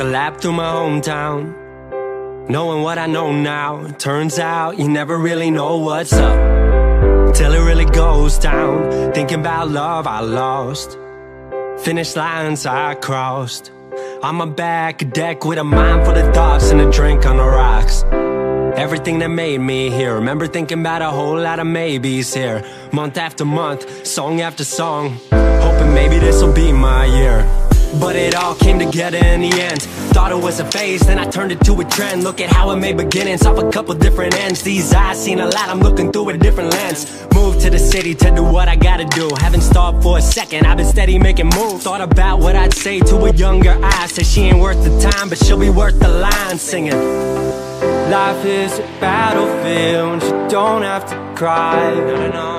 a lap through my hometown, knowing what I know now. Turns out you never really know what's up till it really goes down. Thinking about love I lost, finish lines I crossed. On my back deck with a mind full of thoughts and a drink on the rocks. Everything that made me here. Remember thinking about a whole lot of maybes here. Month after month, song after song, hoping maybe this'll be my year. But it all came together in the end. Thought it was a phase, then I turned it to a trend. Look at how I made beginnings off a couple different ends. These eyes seen a lot, I'm looking through a different lens. Moved to the city to do what I gotta do. Haven't stalled for a second, I've been steady making moves. Thought about what I'd say to a younger eye. Said she ain't worth the time, but she'll be worth the line. Singing, life is a battlefield, you don't have to cry.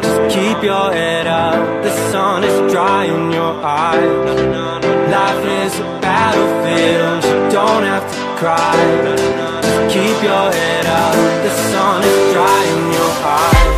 Just keep your head up, the sun is dry in your eyes. Life is a battlefield, you don't have to cry. Just keep your head up, the sun is dry in your eyes.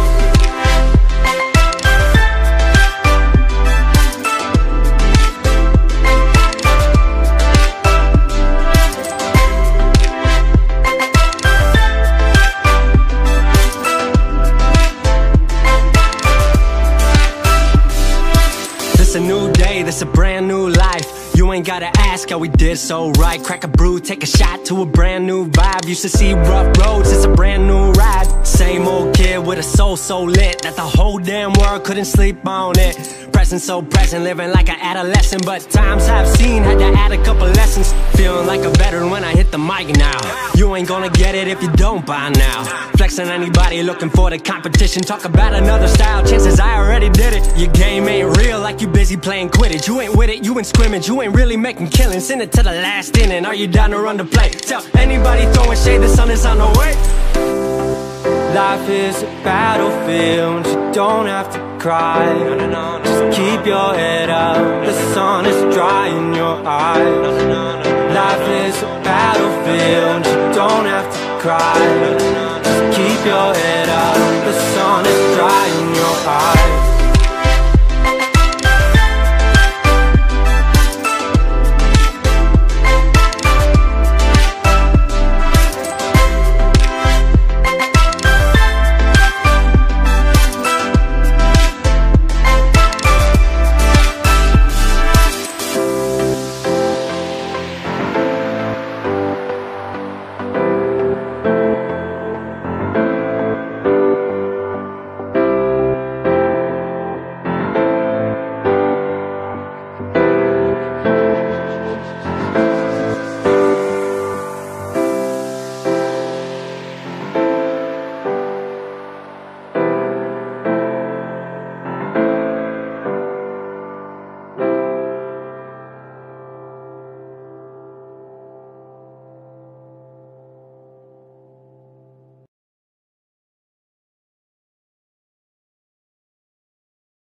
It's a new day, this a brand new life. You ain't gotta ask how we did so right. Crack a brew, take a shot to a brand new vibe. Used to see rough roads, it's a brand new ride. Same old kid with a soul so lit that the whole damn world couldn't sleep on it. Present, so present, living like an adolescent. But times I've seen, had to add a couple lessons. Feeling like a veteran when I hit the mic now. You ain't gonna get it if you don't by now. Flexing anybody looking for the competition. Talk about another style, chances I already did it. Your game ain't real, like you busy playing Quidditch. You ain't with it, you in scrimmage, you ain't really making killings. Send it to the last inning, are you down to run the play? Tell anybody throwing shade, the sun is on the way. Life is a battlefield, you don't have to cry. Just keep your head up, the sun is dry in your eyes. Life is a battlefield, you don't have to cry. Just keep your head up, the sun is dry in your eyes.